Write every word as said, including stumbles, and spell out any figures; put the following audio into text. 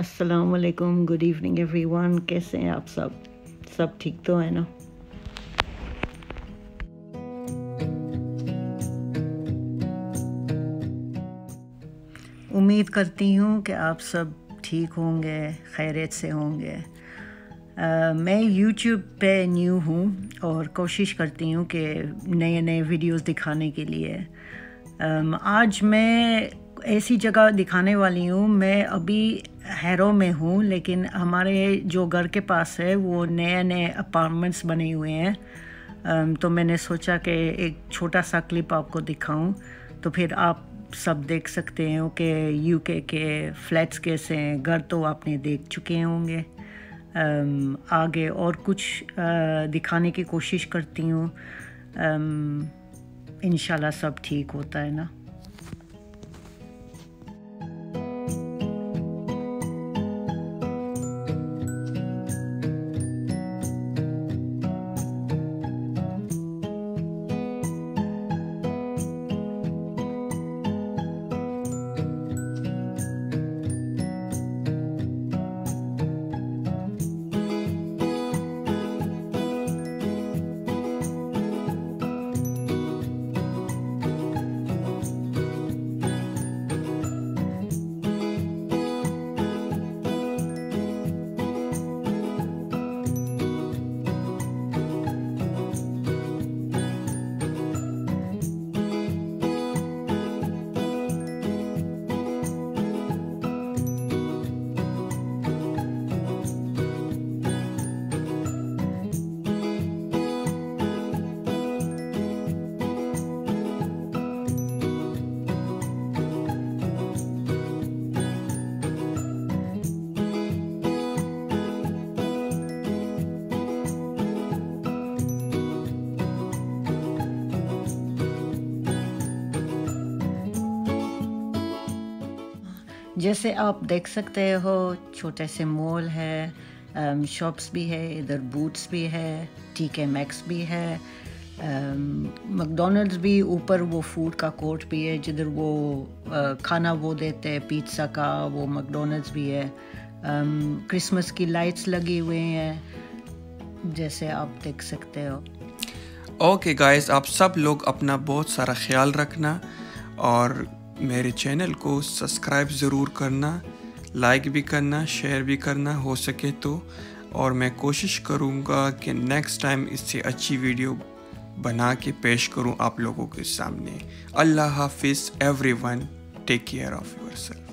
अस्सलामुअलैकुम, good evening everyone. कैसे हैं आप सब? सब ठीक तो है ना? उम्मीद करती हूँ कि आप सब ठीक होंगे, खैरियत से होंगे। Uh, मैं YouTube पे न्यू हूँ और कोशिश करती हूँ कि नए नए वीडियोस दिखाने के लिए। um, आज मैं ऐसी जगह दिखाने वाली हूँ। मैं अभी हैरो में हूँ, लेकिन हमारे जो घर के पास है वो नए नए अपार्टमेंट्स बने हुए हैं। um, तो मैंने सोचा कि एक छोटा सा क्लिप आपको दिखाऊँ, तो फिर आप सब देख सकते हैं कि यूके के फ्लैट्स कैसे हैं। घर तो आपने देख चुके होंगे। Um, आगे और कुछ uh, दिखाने की कोशिश करती हूँ। um, इंशाल्लाह सब ठीक होता है ना। जैसे आप देख सकते हो, छोटे से मॉल है, शॉप्स भी है, इधर बूट्स भी है, टीके मैक्स भी है, मैकडॉनल्ड्स भी, ऊपर वो फूड का कोर्ट भी है जिधर वो खाना वो देते हैं, पिज़्ज़ा का वो मैकडॉनल्ड्स भी है। क्रिसमस की लाइट्स लगी हुई हैं, जैसे आप देख सकते हो। ओके गाइस, आप सब लोग अपना बहुत सारा ख्याल रखना और मेरे चैनल को सब्सक्राइब ज़रूर करना, लाइक भी करना, शेयर भी करना हो सके तो। और मैं कोशिश करूँगा कि नेक्स्ट टाइम इससे अच्छी वीडियो बना के पेश करूँ आप लोगों के सामने। अल्लाह हाफिज़ everyone, take care of yourself.